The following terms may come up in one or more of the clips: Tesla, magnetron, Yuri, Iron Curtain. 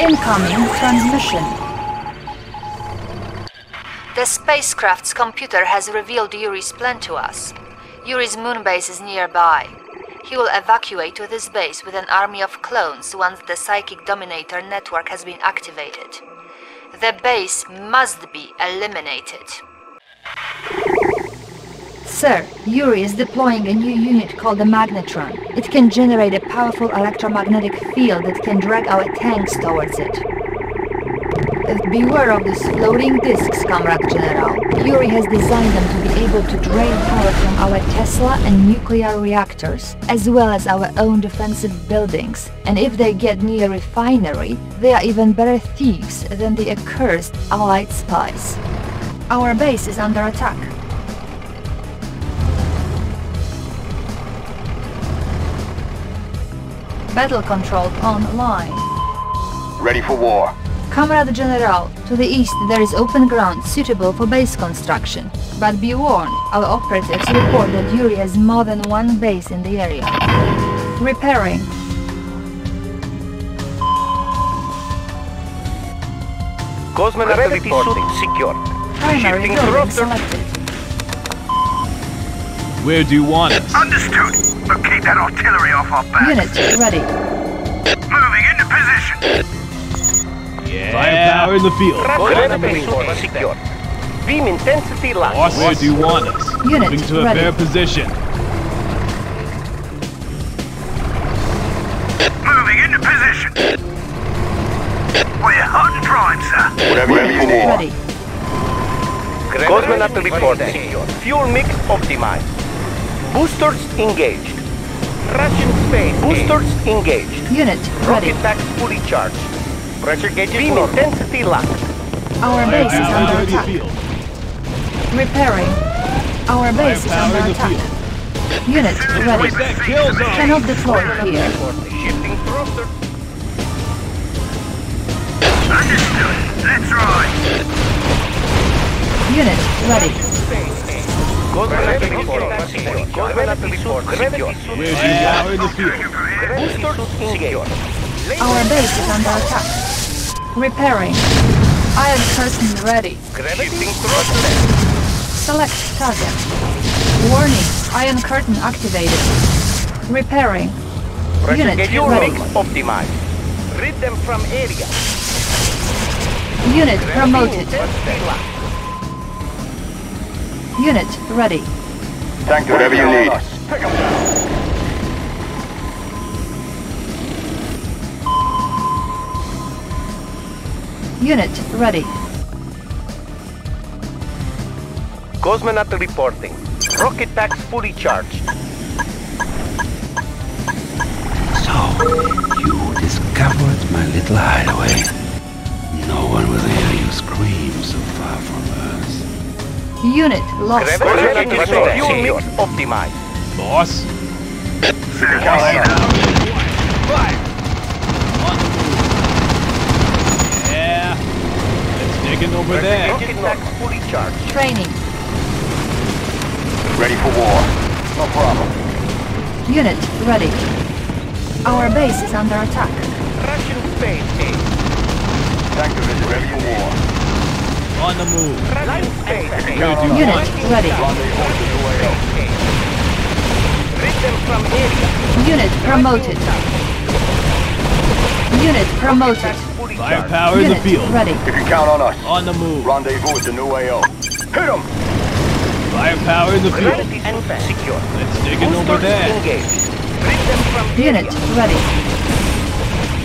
Incoming transmission. The spacecraft's computer has revealed Yuri's plan to us. Yuri's moonbase is nearby. He will evacuate to this base with an army of clones once the psychic dominator network has been activated. The base must be eliminated. Sir, Yuri is deploying a new unit called the magnetron. It can generate a powerful electromagnetic field that can drag our tanks towards it. Beware of these floating discs, Comrade General. Yuri has designed them to be able to drain power from our Tesla and nuclear reactors, as well as our own defensive buildings. And if they get near a refinery, they are even better thieves than the accursed Allied spies. Our base is under attack. Battle control online. Ready for war. Comrade General, to the east there is open ground suitable for base construction. But be warned, our operatives report that Yuri has more than one base in the area. Repairing. Cosmogravity suit secured. Primary building selected. Where do you want it? Understood. We'll keep that artillery off our back. Unit ready. Moving into position. Yeah. Firepower in the field. Beam intensity locked. Where do you want us? Unit moving to a ready. Fair position. Moving into position. We're hot and prime, sir. Whatever you need. Ready. Cosmonaut report secured. Fuel mix optimized. Boosters engaged. Russian space. Boosters engaged. Unit ready. Rocket packs fully charged. Pressure gauge intensity locked. Our base is under attack. Repairing. Our base is under attack. Unit ready. Cannot deploy here. Shifting thruster. Understood. Let's ride. Unit ready. Our base is under attack. Repairing. Iron Curtain ready. Select target. Warning. Iron Curtain activated. Repairing. Unit ready. Optimized. Rid them from area. Unit promoted. Unit ready. Thank you. Whatever you need. Pick them down. Unit ready. Cosmonaut reporting. Rocket packs fully charged. So, you discovered my little hideaway. No one will hear you scream so far from us. Unit lost. Unit optimized. Boss? Over there. Fully charged. Training. Ready for war. No problem. Unit ready. Our base is under attack. Russian space team. Tanker is ready for war. On the move. Russian space team. Unit ready. Unit promoted. Unit promoted. Firepower in the field. Ready. You can count on us. On the move. Rendezvous with the new AO. Hit 'em! Firepower in the field. Secure. Let's dig in over there. Unit ready.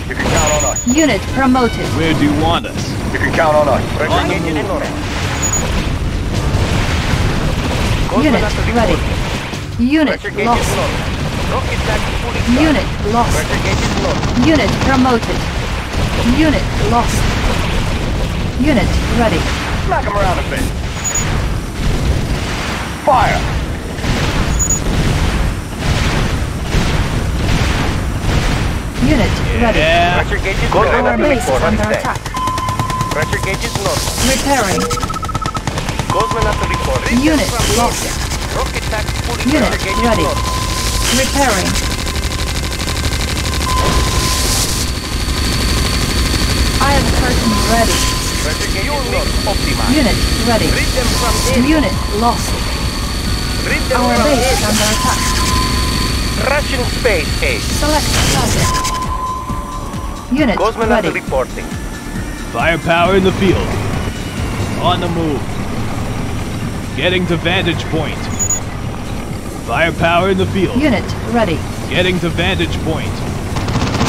You can count on us. Unit promoted. Where do you want us? You can count on us. On the move. Unit ready. Unit lost. Unit lost. Unit promoted. Unit lost. Unit ready. Knock him around a bit. Fire! Unit ready. Our base is under attack. Pressure gauge is normal. Repairing. Unit lost. Unit ready. Repairing. Unit ready. Unit lost. Our base is under attack. Russian space aid. Select target. Unit ready. Reporting. Firepower in the field. On the move. Getting to vantage point. Firepower in the field. Unit ready. Getting to vantage point.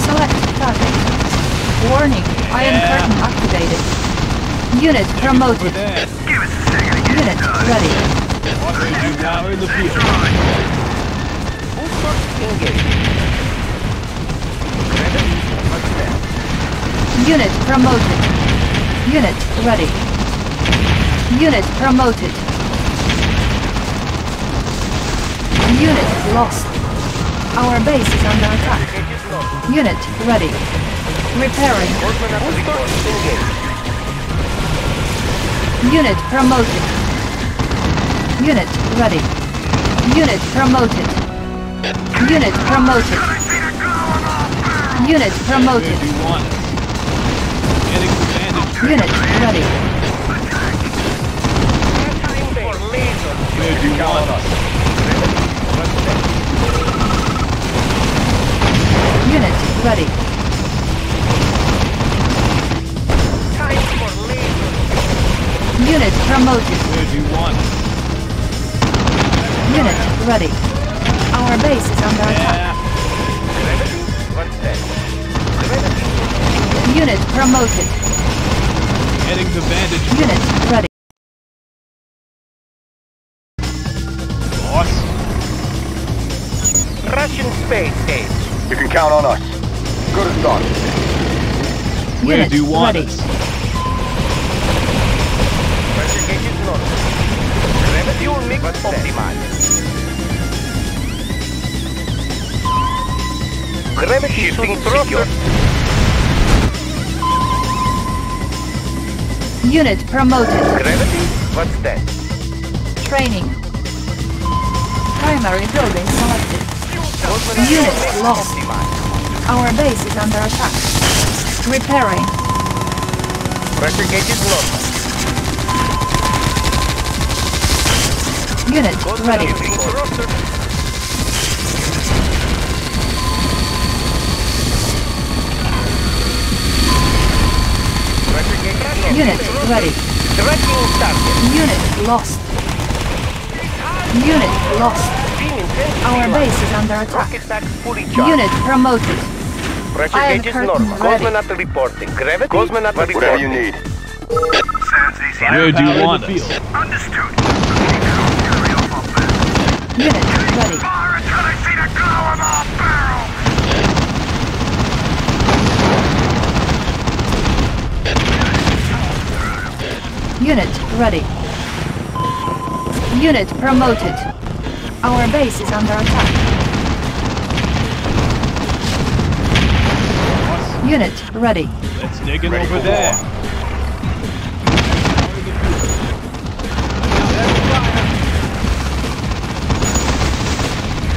Select target. Warning. Iron Curtain activated. Unit promoted. Unit ready. Offering power in the field. Unit promoted. Unit ready. Unit promoted. Unit lost. Our base is under attack. Unit ready. Repairing. Unit promoted. Unit ready. Unit promoted. Unit promoted. Unit promoted. Unit ready. Unit ready. Unit promoted. Where do you want? Unit ready. Our base is under attack. Unit promoted. Heading to vantage. Unit ready. Boss. Russian space aid. You can count on us. Good as done. Where do you want ready. Us? Fuel mix optimized. Gravity shifting thrusters. Unit promoted. Gravity? What's that? Training. Primary building selected. Unit lost. Our base is under attack. Repairing. Pressure gauge is lost. Unit ready. Unit ready. Unit lost. Unit lost. Our base is under attack. Unit promoted. Iron Curtain ready. Whatever you need. Where do you want us? Understood. Unit ready. Fire until I see the glow of our barrel. Unit ready. Unit promoted. Our base is under attack. Unit ready. Let's dig in over there.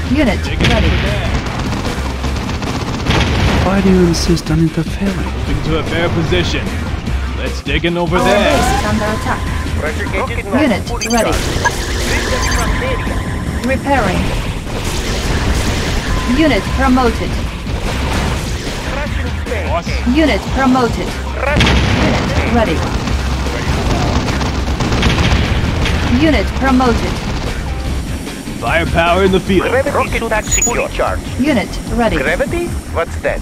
Unit ready. Why do you insist on interfering? Moving to a fair position. Let's dig in over there. Our base is under attack. Unit ready. Repairing. Unit promoted. Unit promoted. Unit ready. Unit promoted. Firepower in the field. Gravity to taxi fully charged. Unit ready. Gravity? What's that?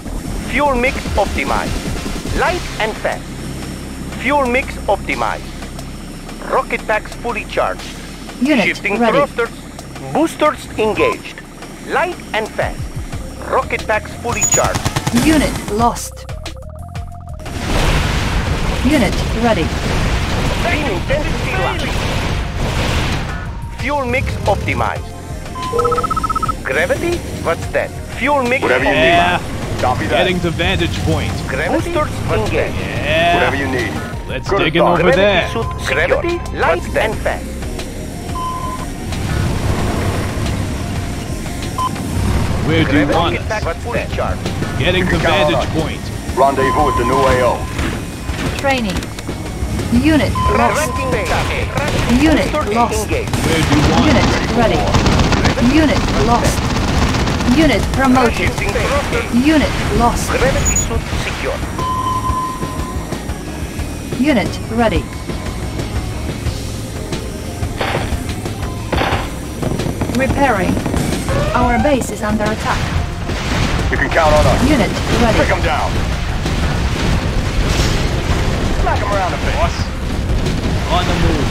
Fuel mix optimized. Light and fast. Fuel mix optimized. Rocket packs fully charged. Unit shifting ready. Thrusters. Boosters engaged. Light and fast. Rocket packs fully charged. Unit lost. Unit ready. Fuel mix optimized. Gravity? What's that? Fuel mix whatever you need. Copy that. Getting to vantage point. Gravity? What's that? Yeah. Whatever you need. Let's dig in over there. Gravity? Light and fast. Where do you want us? What's that? Getting to vantage point. Rendezvous at the new AO. Training. Unit lost. Unit lost. Unit ready. Unit lost. Unit promoted. Unit lost. Unit ready. Repairing. Our base is under attack. You can count on us. Unit ready. Take them down. Slack them around a bit. Boss. On the move.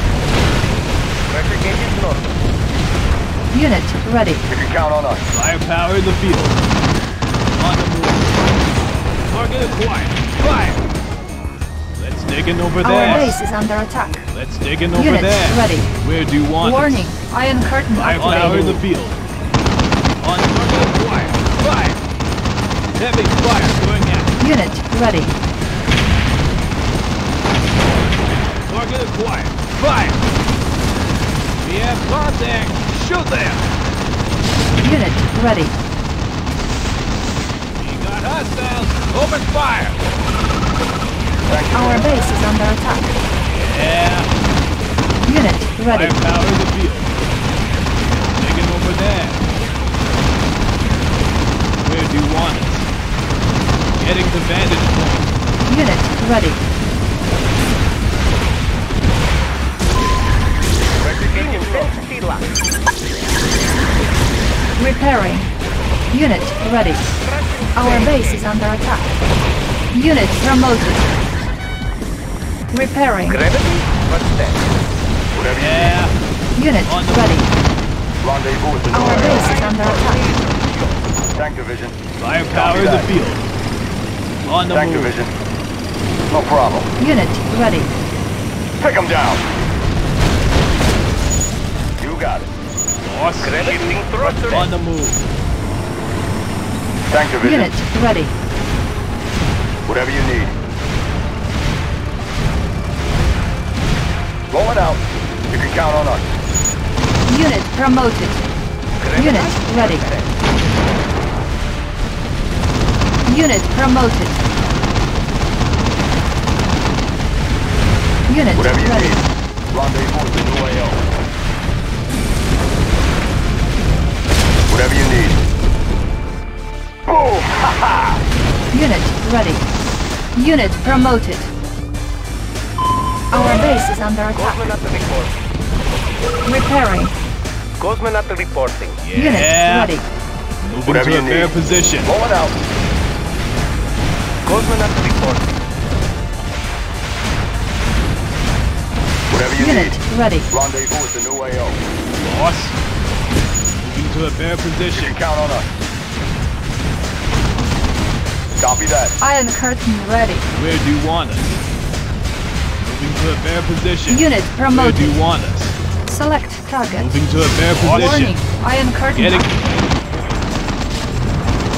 Electric engines normal. Unit ready. You can count on us. Firepower in the field. On the move. Target acquired. Fire. Let's dig in over there. Our base is under attack. Let's dig in over there. Unit ready. Where do you want? Warning. Iron Curtain activated. Firepower in the field. On target acquired. Fire. Heavy fire going out. Unit ready. Target acquired. Fire. We have contact. Shoot them. Unit ready. We got hostiles. Open fire. Our base is under attack. Yeah. Unit ready. Firepower in the field. Taking over there. Where do you want it? Getting the vantage point. Unit ready. Repairing. Unit ready. Our base is under attack. Unit promoted. Repairing. Yeah. Unit ready. Rendezvous with the our base is under attack. Tank division. Firepower in the field. On the tank move. Division. No problem. Unit ready. Pick them down. You got it. Boss. On the move. Tank division. Unit ready. Whatever you need. Rolling out. You can count on us. Unit promoted. Unit ready. Unit promoted. Unit whatever you ready. Need. Rendezvous with the new AO. Whatever you need. Boom! Ha ha! Unit ready. Unit promoted. Our base is under attack. Repairing. Cosmonaut reporting. Yeah. Unit ready. Moving to a fair position. Roll it out. Cosmonaut reporting. Whatever you need. Unit ready. Rendezvous with the new AO. Boss. Moving to a fair position. Count on us. Copy that. Iron Curtain ready. Where do you want us? Moving to a fair position. Unit promoted. Where do you want us? Select target. Moving to a fair position. Warning. Iron Curtain. Getting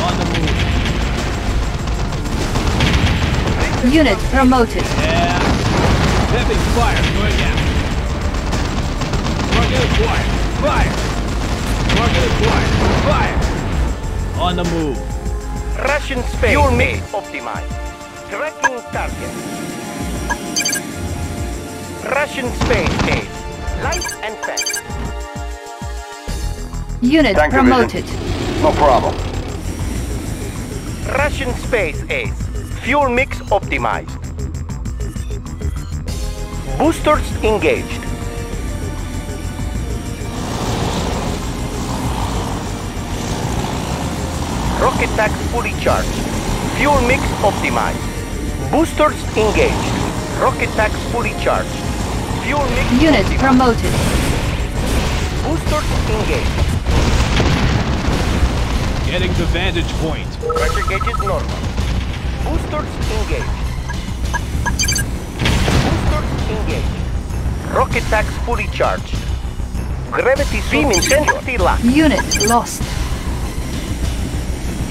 on the move. Unit promoted. Yeah. Heavy fire going out. Target acquired. Fire. Target acquired. Fire. On the move. Russian space. Your mate optimized. Tracking target. Russian space aid. Light and fast. Unit tank promoted. Division. No problem. Russian space aid. Fuel mix optimized. Boosters engaged. Rocket tank fully charged. Fuel mix optimized. Boosters engaged. Rocket tank fully charged. Unit promoted. Booster engaged. Getting the vantage point. Pressure gauge is normal. Boosters engaged. Boosters engaged. Rocket tanks fully charged. Gravity beam intensity locked. Unit lost.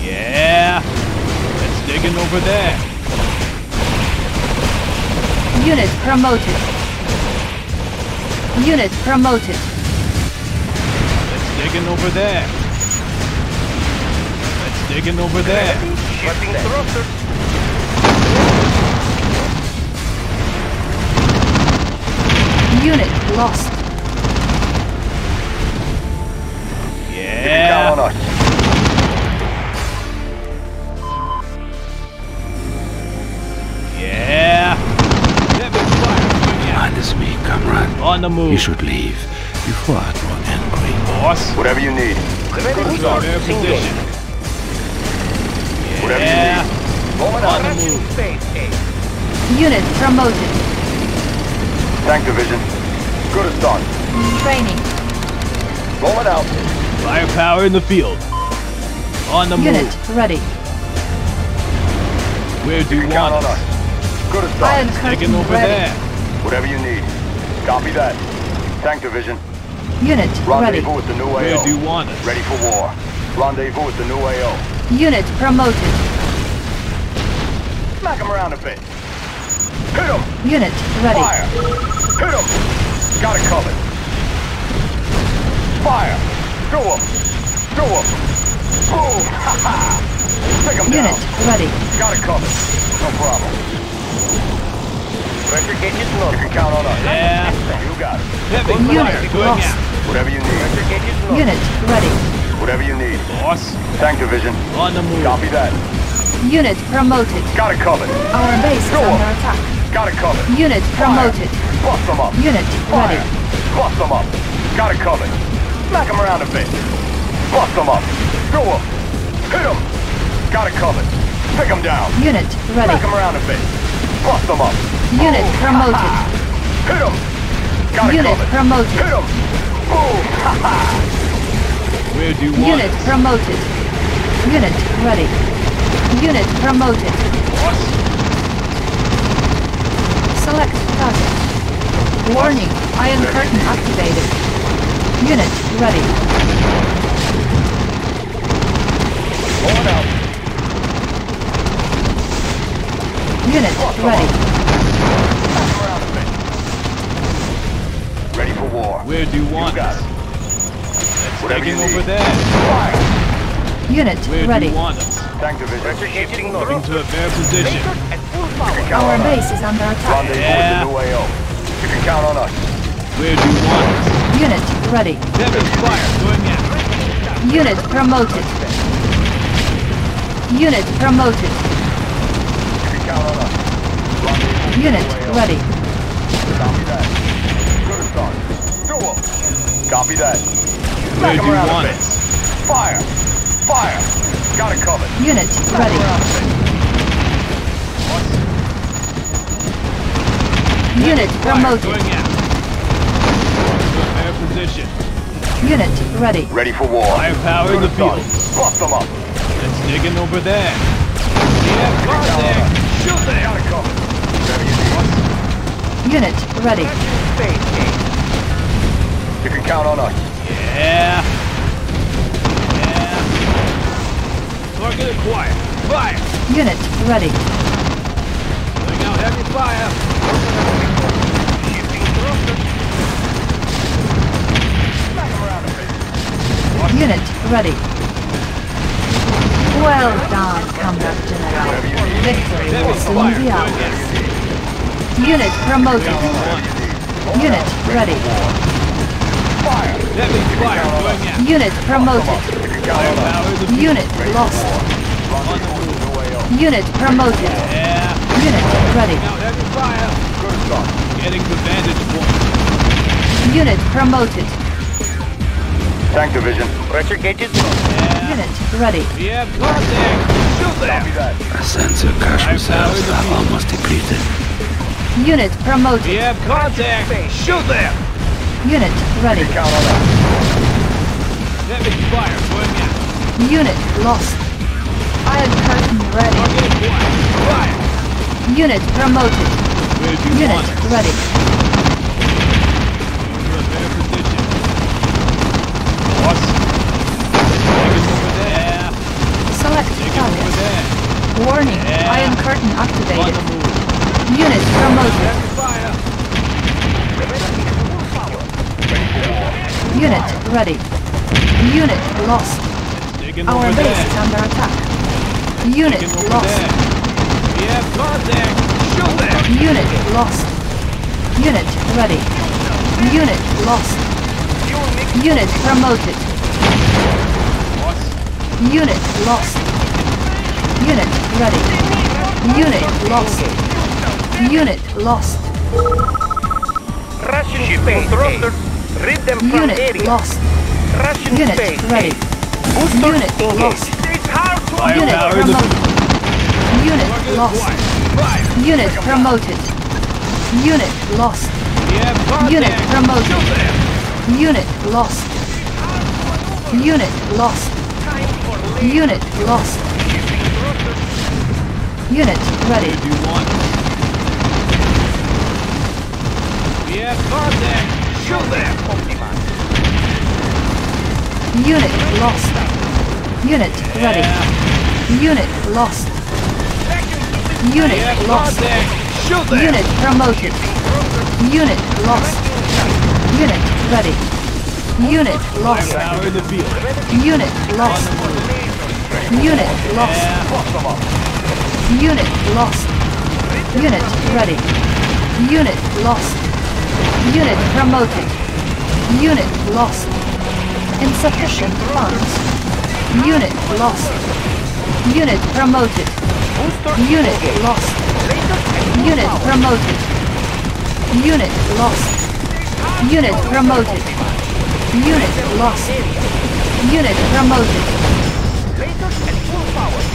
Yeah. Let's dig in over there. Unit promoted. Unit promoted. Let's dig in over there. Let's dig in over there. Shipping thrusters. Unit lost. Yeah. You can count on us. Yeah. Behind this me, comrade. On the move. You should leave before I grow angry. Boss. Whatever you need. Whatever you need. On the move. Unit promoted. Tank division. Good as done. Training. Rolling out. Firepower in the field. On the Unit move. Unit ready. Where do you want us? Good as done. Iron Curtain over ready. There. Whatever you need. Copy that. Tank division. Unit Rendezvous ready. With the new AO. Where do you want us? Ready for war. Rendezvous with the new AO. Unit promoted. Smack him around a bit. Hit him! Unit ready. Fire! Hit him! Got it covered. Fire! Do him! Do him! Boom! Ha ha! Take him down. Unit ready. Got it covered. No problem. Pressure getting you slow. You can count on us. Yeah. You got it. Heavy unit lost. Whatever you need. Pressure getting you slow. Unit ready. Whatever you need. Boss. Tank division. On the move. Copy that. Unit promoted. Got it covered. Our base is under attack. Got it covered. Unit promoted. Bust them up. Unit ready. Bust them up. Got it covered. Smack them around a bit. Bust them up. Go up. Hit them. Got it covered. Pick them down. Unit ready. Smack them around a bit. Bust them up. Unit promoted. Hit them. Got it covered. Unit promoted. Hit them. Boom. Ha ha. Where do you want Unit promoted. Unit ready. Unit promoted. What? Select target. Warning, Iron Curtain activated. Unit ready. Hold out. Unit ready. Ready for war. Where do you want us? Let's take him over there. Fire. Unit Where ready. Do you want us? Tank division. Shifting moving to a fair position. Our base is under attack. Yeah. You can count on us. Where do you want us? Unit ready. Fire. Going in. Unit promoted. Unit promoted. You can count on us. Unit ready. Copy that. Good start. Do it. Copy that. Where do you want us? Fire. Fire. Got it covered. Unit ready. Unit promoted. Position. Unit ready. Ready for war. Firepower in the field. Bust them up. It's digging over there. Yeah, shoot them. Got it covered. Unit ready. You can count on us. Yeah. Target acquired. Fire! Unit ready. Bring out heavy fire. Shifting thrusters. Smack him around a bit. Unit ready. Well done, Combat General. Victory was in the hours. Unit promoted. Unit ready. Fire! Heavy fire going out. Unit promoted. Unit lost. Unit promoted. Yeah. Unit ready. Getting the vantage point. Unit promoted. Tank division. Pressure gauges. Yeah. Unit ready. Yeah, shoot them. Sensor cache reserves are almost depleted. Unit promoted. Yeah, contact. Shoot them. Unit ready. Count on that. Heavy fire going out. Unit lost. Iron Curtain ready. Fire. Unit promoted. Unit ready. Select target. Warning. Yeah. Iron Curtain activated. Unit promoted. Unit ready. Unit lost. Our base is under attack. Unit lost. Unit lost. Unit ready. Unit lost. Unit promoted. What? Unit lost. Unit ready. Unit lost. Unit lost. Russian space thruster. Rid them from unit area. Lost. Russian unit space ready. Unit lost. Unit promoted. Unit lost. Unit promoted. Unit lost. Unit promoted. Unit lost. Unit lost. Unit lost. Unit ready. Unit lost. Unit ready. Unit lost. Unit lost. Unit promoted. Unit lost. Unit ready. Unit lost. Unit lost. Unit lost. Unit lost. Unit ready. Unit lost. Unit promoted. Unit lost. Insufficient funds. Unit lost. Unit promoted. Unit lost. Unit promoted. Unit lost. Unit promoted. Unit lost. Unit promoted.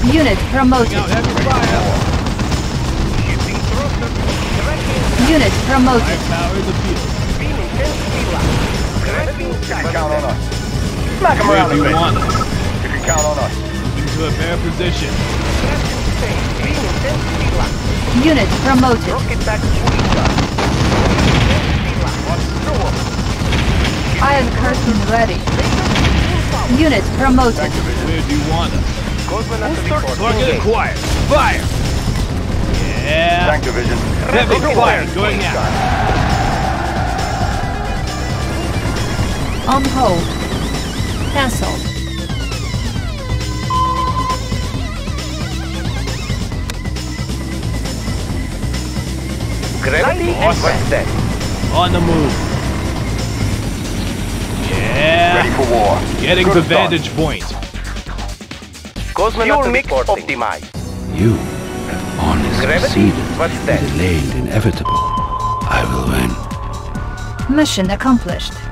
Unit promoted. Unit promoted. Count on us. Smack him around a bit. If you count on us. Into a fair position. Unit promoted. Iron Curtain ready. Unit promoted. Where do you want us? Target acquired. Fire! Yeah. Tank division. Heavy fire going out. On hold. Cancelled. Gravity awesome. On the move. Yeah. Ready for war. Getting good the vantage start. Point. Fuel mix optimized. You have honestly succeeded in delaying the inevitable. I will win. Mission accomplished.